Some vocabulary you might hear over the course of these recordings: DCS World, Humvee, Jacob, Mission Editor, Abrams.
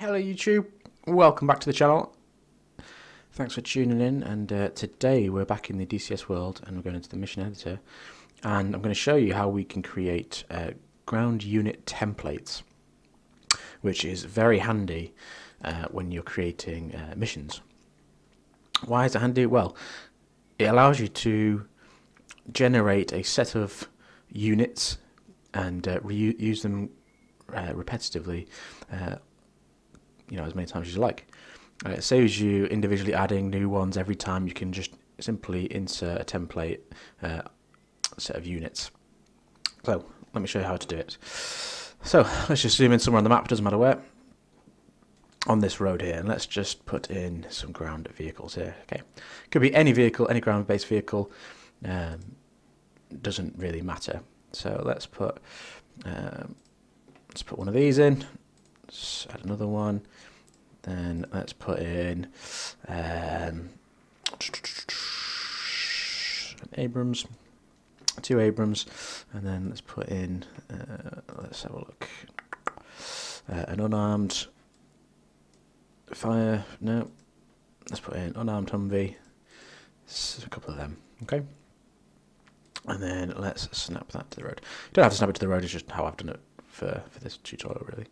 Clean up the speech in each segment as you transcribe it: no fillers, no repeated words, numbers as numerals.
Hello YouTube, welcome back to the channel. Thanks for tuning in, and today we're back in the DCS world and we're going into the mission editor, and I'm going to show you how we can create ground unit templates, which is very handy when you're creating missions. Why is it handy? Well, it allows you to generate a set of units and reuse them repetitively, you know, as many times as you like. It saves you individually adding new ones every time. You can just simply insert a template set of units. So let me show you how to do it. So let's just zoom in somewhere on the map, doesn't matter where, on this road here, and let's just put in some ground vehicles here. Okay, could be any vehicle, any ground based vehicle, doesn't really matter. So let's put one of these in. Let's add another one. Then let's put in an Abrams, two Abrams, and then let's put in, let's have a look, an unarmed fire, no, let's put in unarmed Humvee, it's a couple of them, okay? And then let's snap that to the road. You don't have to snap it to the road, it's just how I've done it for this tutorial, really.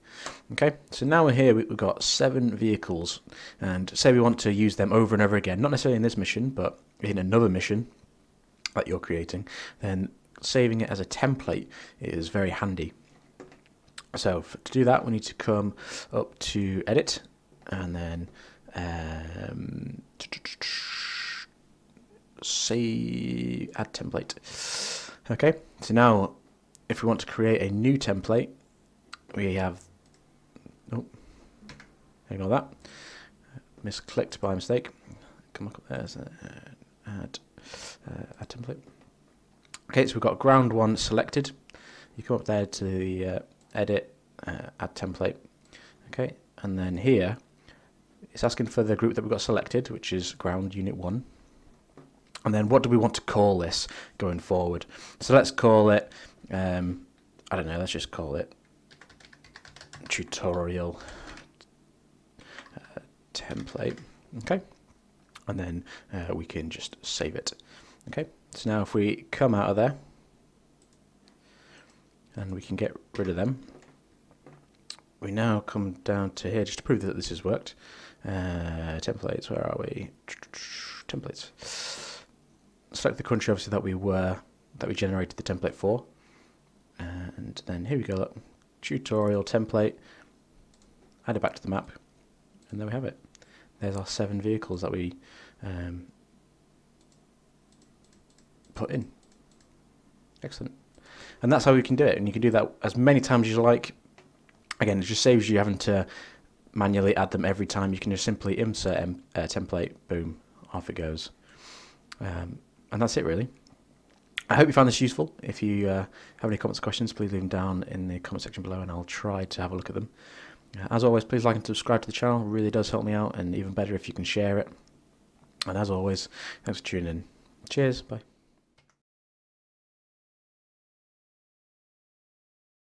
Okay, so now we're here, we've got 7 vehicles, and say we want to use them over and over again, not necessarily in this mission, but in another mission that you're creating, then saving it as a template is very handy. So to do that, we need to come up to edit, and then say add template. Okay, so now if we want to create a new template, we have, oh, ignore that, misclicked by mistake, come up there, so add template. Okay, so we've got ground one selected, you come up there to the edit, add template, okay, and then here, it's asking for the group that we've got selected, which is ground unit 1, and then what do we want to call this going forward? So let's call it, I don't know, let's just call it tutorial template, okay, and then we can just save it. Okay, so now if we come out of there, and we can get rid of them, we now come down to here just to prove that this has worked. Templates, where are we? Templates. Select the country, obviously, that we generated the template for. And then here we go, look, tutorial template, add it back to the map, and there we have it. There's our 7 vehicles that we put in. Excellent. And that's how we can do it, and you can do that as many times as you like. Again, it just saves you having to manually add them every time. You can just simply insert a template, boom, off it goes. And that's it, really. I hope you found this useful. If you have any comments or questions, please leave them down in the comment section below and I'll try to have a look at them. As always, please like and subscribe to the channel. It really does help me out, and even better if you can share it. And as always, thanks for tuning in. Cheers, bye.